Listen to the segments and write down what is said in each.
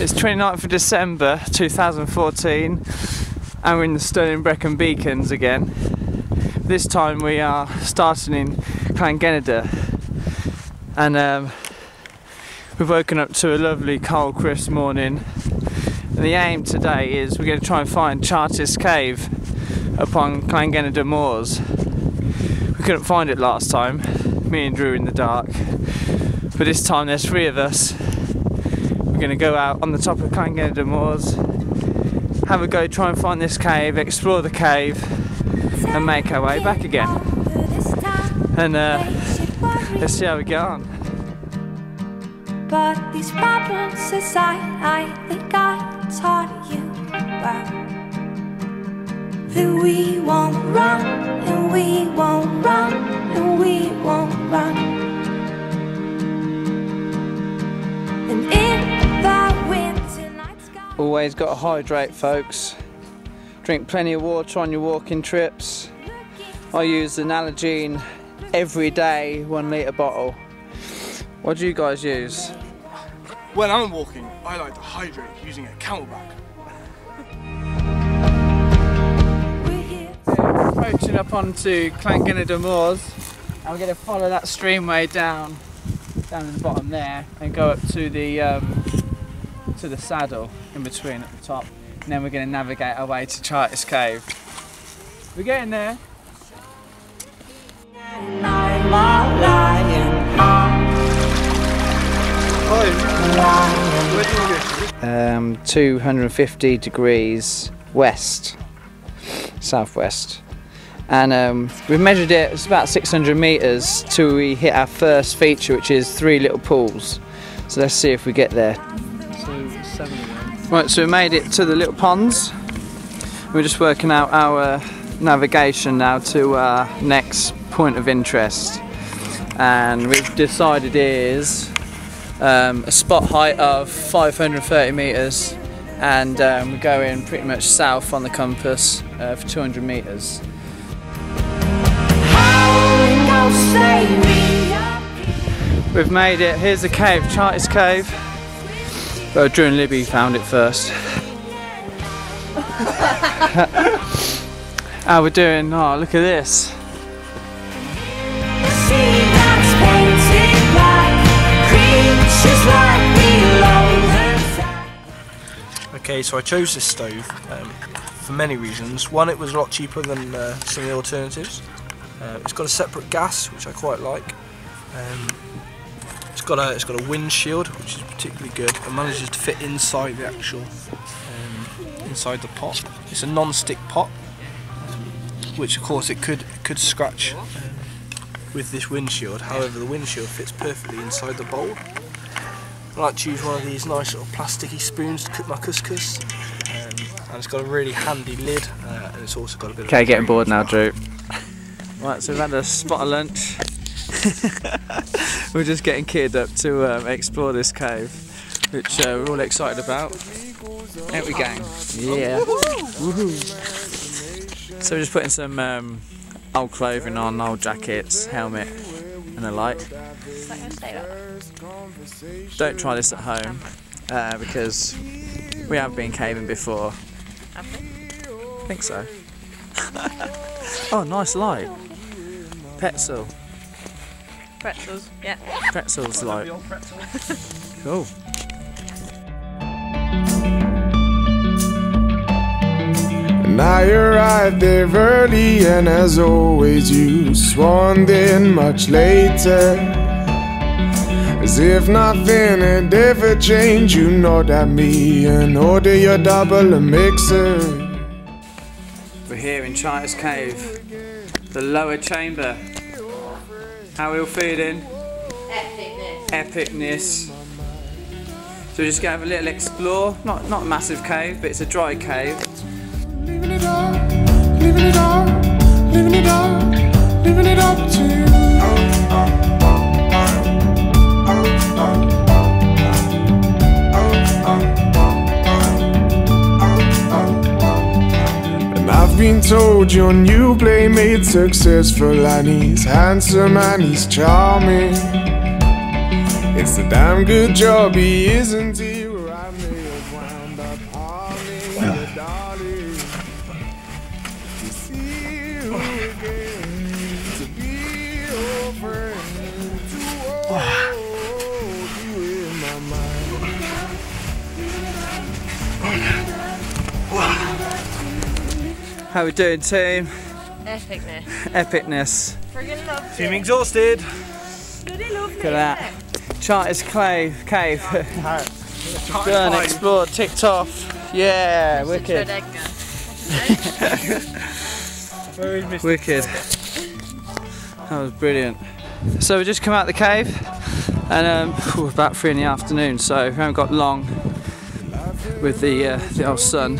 It's 29th of December 2014 and we're in the stunning Brecon Beacons again. This time we are starting in Llangynidr, and we've woken up to a lovely cold crisp morning, and the aim today is we're going to try and find Chartist Cave upon Llangynidr Moors. We couldn't find it last time, me and Drew in the dark, but this time there's three of us. We're going to go out on the top of Llangynidr Moors, have a go, try and find this cave, explore the cave and make our way back again, and let's see how we get on. But these problems aside, I think I taught you well, that we won't run, and we won't run, and we won't run. And in that winter night sky. Always got to hydrate, folks. Drink plenty of water on your walking trips. I use the Nalgene every day, 1 litre bottle. What do you guys use? When I'm walking, I like to hydrate using a camelback. We're approaching up onto Llangynidr Moors, and we're going to follow that streamway down to the bottom there, and go up to the saddle in between at the top, and then we're going to navigate our way to Chartist Cave. We're getting there. Hi. 250 degrees west, southwest, and we measured it. It's about 600 meters till we hit our first feature, which is three little pools. So let's see if we get there. Right, so we made it to the little ponds. We're just working out our navigation now to our next point of interest, and we've decided is. A spot height of 530 metres, and we're going pretty much south on the compass for 200 metres. We've made it. Here's the cave, Chartist Cave. Well, Drew and Libby found it first. How we're doing? Oh, look at this. Okay, so I chose this stove for many reasons. One, it was a lot cheaper than some of the alternatives. It's got a separate gas, which I quite like. It's got a windshield, which is particularly good, and manages to fit inside the actual inside the pot. It's a non-stick pot, which of course it could scratch with this windshield. However, the windshield fits perfectly inside the bowl. I like to use one of these nice little plasticky spoons to cook my couscous, and it's got a really handy lid, and it's also got a bit. Okay, getting bored now, Drew. Right, so we've had a spot of lunch. We're just getting kitted up to explore this cave, which we're all excited about. Out we go. Yeah. Woohoo. So we're just putting some old clothing on, old jackets, helmet, and the like. Don't try this at home because we have been caving before. I think so. Oh, nice light. Petzl. Pretzels, yeah. Pretzels light. Cool. I arrived there early, and as always you swarmed in much later, as if nothing had ever changed. You nod at me and order your double a mixer. We're here in Chartist Cave, the lower chamber. How are we all feeling? Epicness. Epicness. So we're just going to have a little explore, not a massive cave, but it's a dry cave. Living it up to you. And I've been told your new playmate's successful, and he's handsome and he's charming. It's a damn good job he isn't here. How we doing, team? Epicness. Epicness. Friggin' lovely. Team exhausted. Bloody lovely. Look at that. Chartist Cave. Done, explored, ticked off. Yeah, wicked. Wicked. That was brilliant. So we just come out the cave, and we're about 3 in the afternoon, so we haven't got long with the old sun.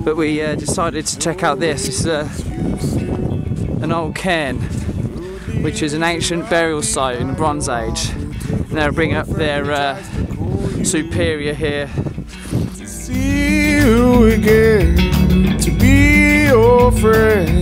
But we decided to check out this. It's an old cairn, which is an ancient burial site in the Bronze Age. And they'll bring up their superior here. To see you again, to be your friend.